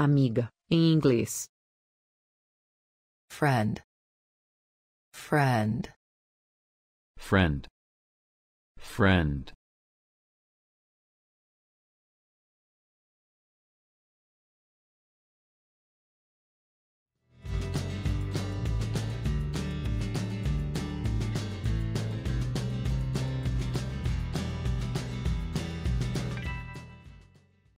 Amiga, em inglês. Friend. Friend. Friend. Friend.